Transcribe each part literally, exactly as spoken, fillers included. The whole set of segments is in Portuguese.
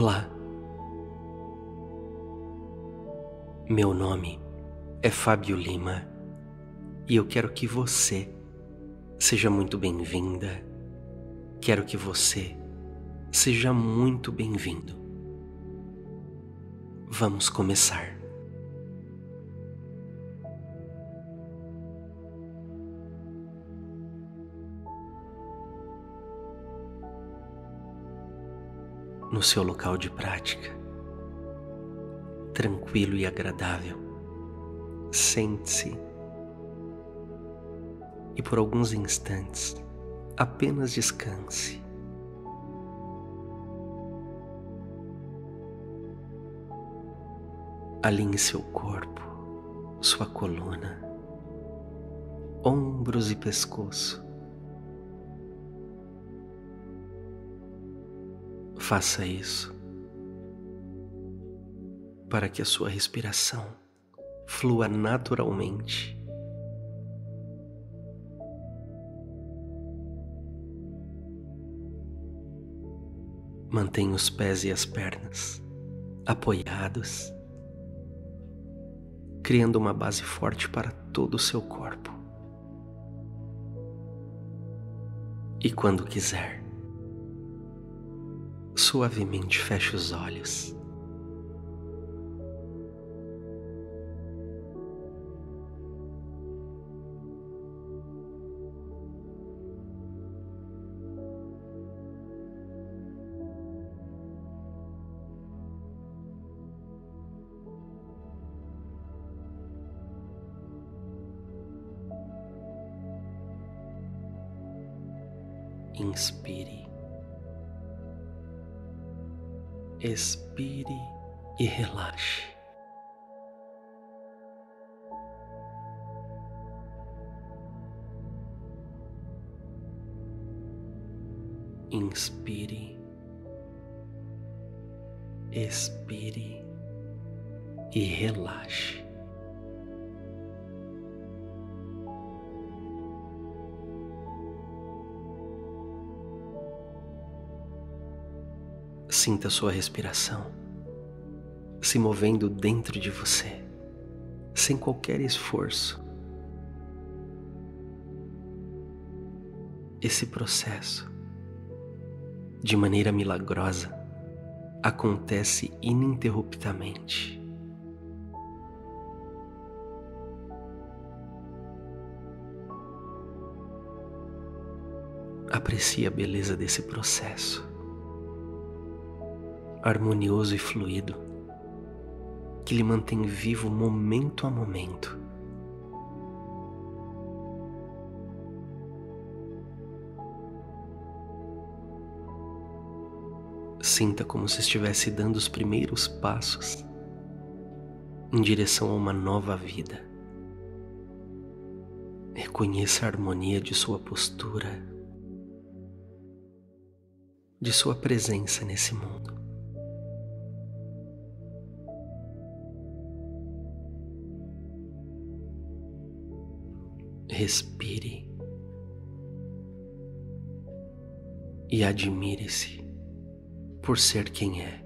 Olá, meu nome é Fábio Lima e eu quero que você seja muito bem-vinda, quero que você seja muito bem-vindo. Vamos começar. No seu local de prática, tranquilo e agradável, sente-se e por alguns instantes apenas descanse. Alinhe seu corpo, sua coluna, ombros e pescoço. Faça isso para que a sua respiração flua naturalmente. Mantenha os pés e as pernas apoiados, criando uma base forte para todo o seu corpo. E quando quiser, suavemente feche os olhos. Inspire. Expire e relaxe. Inspire. Expire e relaxe. Sinta sua respiração se movendo dentro de você, sem qualquer esforço. Esse processo, de maneira milagrosa, acontece ininterruptamente. Aprecie a beleza desse processo, harmonioso e fluido, que lhe mantém vivo momento a momento. Sinta como se estivesse dando os primeiros passos em direção a uma nova vida. Reconheça a harmonia de sua postura, de sua presença nesse mundo. Respire e admire-se por ser quem é,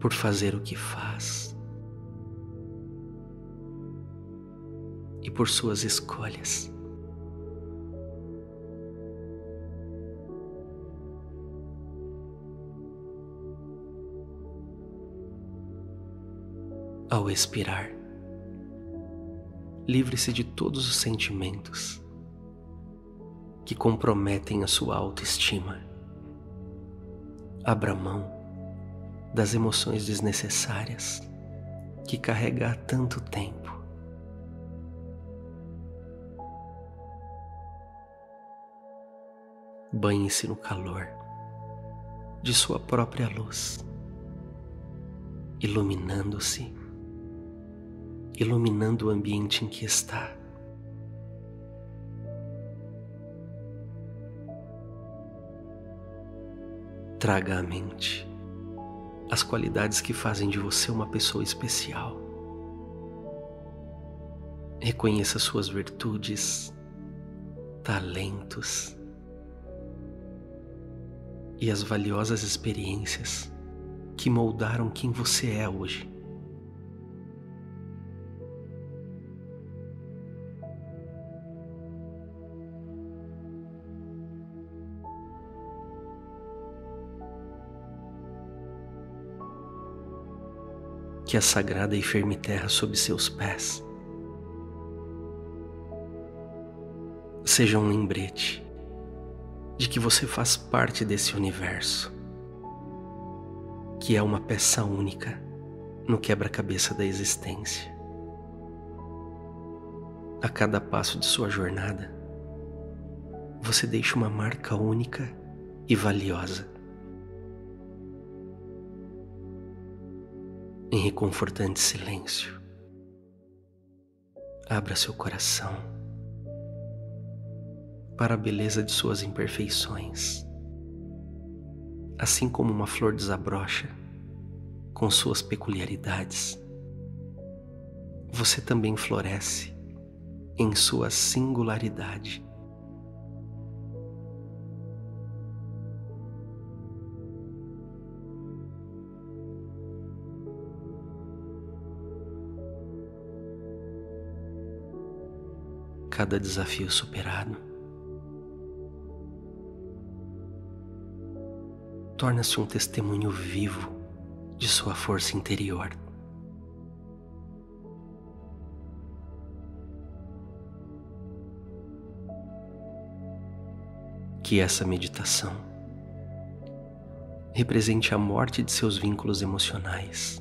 por fazer o que faz e por suas escolhas. Ao expirar, livre-se de todos os sentimentos que comprometem a sua autoestima. Abra mão das emoções desnecessárias que carrega há tanto tempo. Banhe-se no calor de sua própria luz, iluminando-se, iluminando o ambiente em que está. Traga à mente as qualidades que fazem de você uma pessoa especial. Reconheça suas virtudes, talentos, e as valiosas experiências que moldaram quem você é hoje. Que a sagrada e firme terra sob seus pés seja um lembrete de que você faz parte desse universo, que é uma peça única no quebra-cabeça da existência. A cada passo de sua jornada, você deixa uma marca única e valiosa. Em reconfortante silêncio, abra seu coração para a beleza de suas imperfeições, assim como uma flor desabrocha com suas peculiaridades, você também floresce em sua singularidade. Cada desafio superado torna-se um testemunho vivo de sua força interior. Que essa meditação represente a morte de seus vínculos emocionais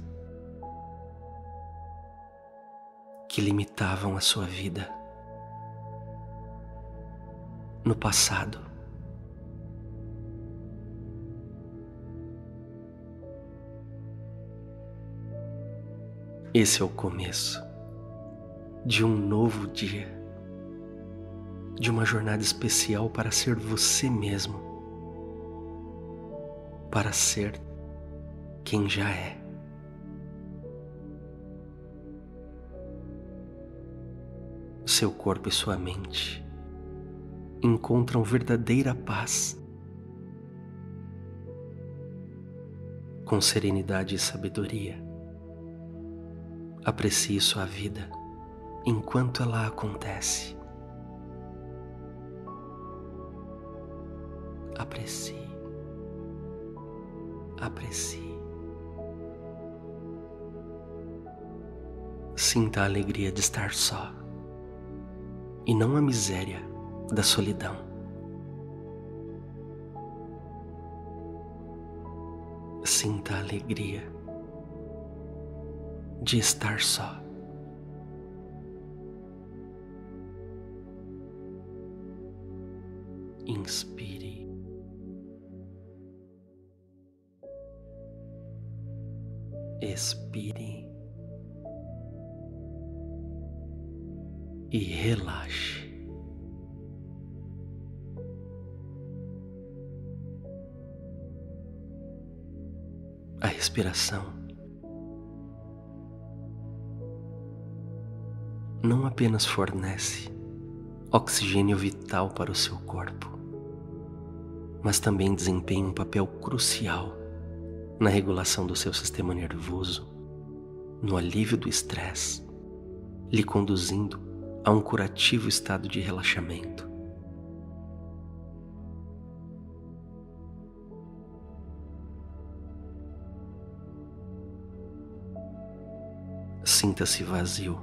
que limitavam a sua vida no passado. Esse é o começo de um novo dia, de uma jornada especial para ser você mesmo, para ser quem já é. Seu corpo e sua mente encontram verdadeira paz. Com serenidade e sabedoria, aprecie sua vida enquanto ela acontece. Aprecie, aprecie. Sinta a alegria de estar só e não a miséria da solidão. Sinta a alegria de estar só. Inspire expire e relaxe. A respiração não apenas fornece oxigênio vital para o seu corpo, mas também desempenha um papel crucial na regulação do seu sistema nervoso, no alívio do estresse, lhe conduzindo a um curativo estado de relaxamento. Sinta-se vazio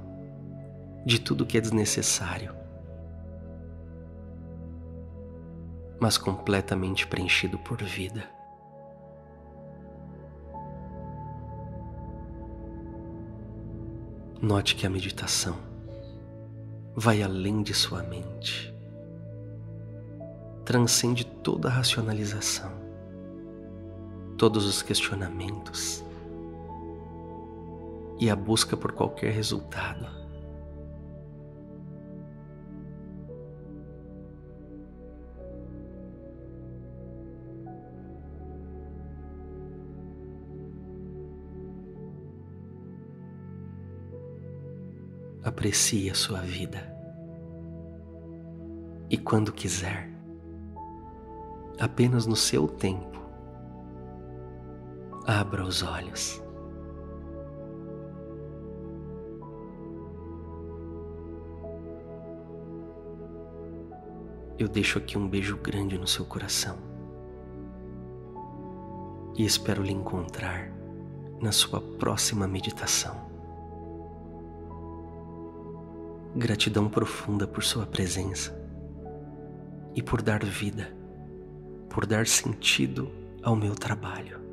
de tudo que é desnecessário, mas completamente preenchido por vida. Note que a meditação vai além de sua mente, transcende toda a racionalização, todos os questionamentos e a busca por qualquer resultado. Aprecie a sua vida e, quando quiser, apenas no seu tempo, abra os olhos. Eu deixo aqui um beijo grande no seu coração e espero lhe encontrar na sua próxima meditação. Gratidão profunda por sua presença e por dar vida, por dar sentido ao meu trabalho.